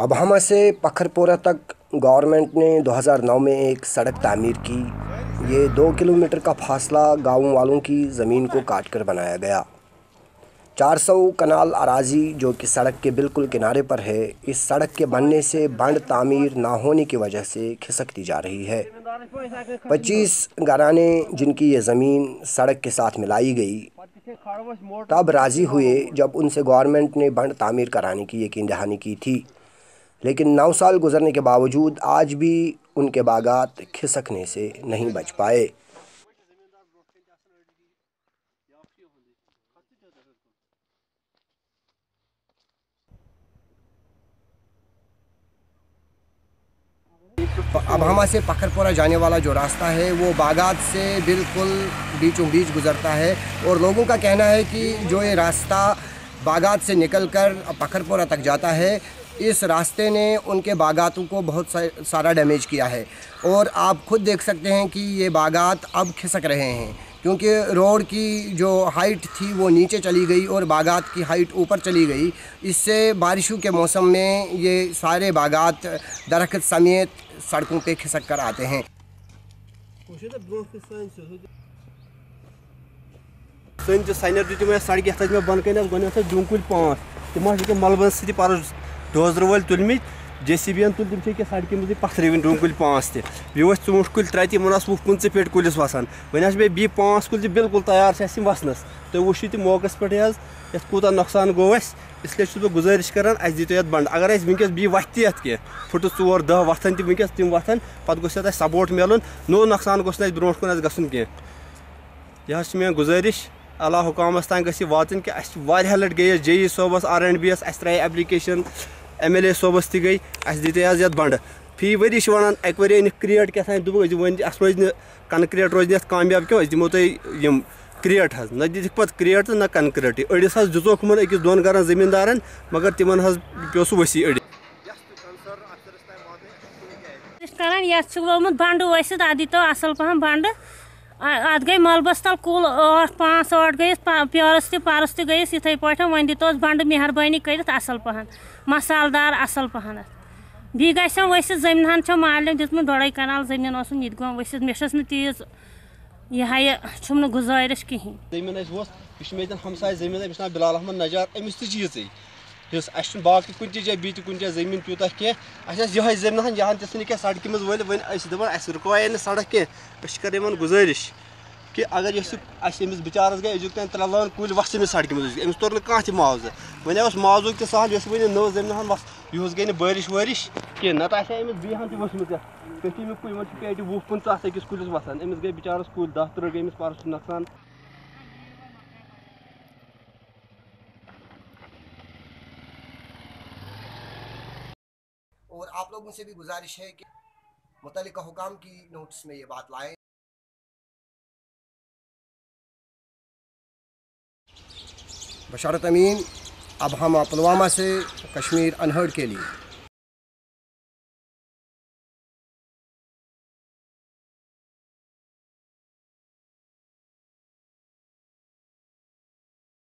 अबहमा से पखरपोरा तक गवर्नमेंट ने 2009 में एक सड़क तामीर की। ये 2 किलोमीटर का फासला गाँव वालों की ज़मीन को काट कर बनाया गया। 400 कनाल अराजी जो कि सड़क के बिल्कुल किनारे पर है, इस सड़क के बनने से बंड तामीर ना होने की वजह से खिसकती जा रही है। 25 घराने जिनकी ये ज़मीन सड़क के साथ मिलाई गई तब राज़ी हुए जब उनसे गवर्नमेंट ने बंड तामीर कराने की यकीन दहानी की थी, लेकिन 9 साल गुजरने के बावजूद आज भी उनके बागात खिसकने से नहीं बच पाए। अबहमा से पखरपोरा जाने वाला जो रास्ता है वो बागात से बिल्कुल बीचों बीच गुजरता है और लोगों का कहना है कि जो ये रास्ता बागात से निकलकर पखरपोरा तक जाता है, इस रास्ते ने उनके बागातों को बहुत सारा डैमेज किया है। और आप खुद देख सकते हैं कि ये बागात अब खिसक रहे हैं क्योंकि रोड की जो हाइट थी वो नीचे चली गई और बागात की हाइट ऊपर चली गई। इससे बारिशों के मौसम में ये सारे बागात दरख्त समेत सड़कों पे खिसक कर आते हैं। डोजर वाल तुलम JCB तुल तम सड़क मजे पथरवन डूम कुल 5 तह ऊंट कुल 3 तम 15 फीट कुलिस वसान वे 5 कुल बिल्कुल तैयार वसनस तुम वो तो मौकस पे कूत नुकसान गो इसलिए गुजारिश करान अस दी तो बंद अगर वनस बी वत कह फुट 4-10 वथन तक वनस तम वथन पे गोत सपोर्ट मिलन नो नुकसान गोस ब्रो कुन ग यह मे गुजारिश अला हुकामस तक गई वात कि अह लट गई JE सोबस R&B's अस त्रे एप्लिकेशन MLA सोबस ती गई अस दिते आज बंड फी वरी वन अक वर अन क्रिएट क्या दुप रोज कंक्रीट रोज कामयाब क्यों दिमो तुम क्रिएट हज न दिख पे क्रिएट तो न कंक्रीट अड़िस दिखोक मन अकिस 2 घरन जमींदारन मगर तिमन हज पे सू वसी अड़िस बंड वसित अ दितो असल पहम बंड अत गई मलबस तल कुल 8-5-8 गई प्योरस तरस तयस इथे पे वन दित बंड मेहरबानी कर असल पहन मसालदार असल पहन बी गम वसित जमीन चो मालिक दिखा 2.5 कनाल जमीन ये वसित मेस नीज ये चुम गुजारिश कहीं जमीन ये हमसाय जमीन ना बिलाल अहमद नजार अमिस तीजी इस बाकी कुछ जगह बी तक जमीन तूत कह ये जमीन यहाँ तक सड़क मज वन रुकाये सड़क कह गुजारिश कि अगर ये बिचारस गए अजुक तक 3 लाख कुल वस सड़क मज तोर ना मावजा वन मावजुक तो सहल यह वे नव जमीन वस यह गई बारिश वारिश कह ना बीहन तक वसमुत पेट 20-50 अकिस कुलिस वसान अमिस गई बिचारस कुल 10-13 गई पारस नुकसान। और आप लोगों से भी गुजारिश है कि मुतल्लिका हुकाम की नोटिस में ये बात लाएं। बशारत अमीन, अबहमा पुलवामा से कश्मीर अनहर्ड के लिए।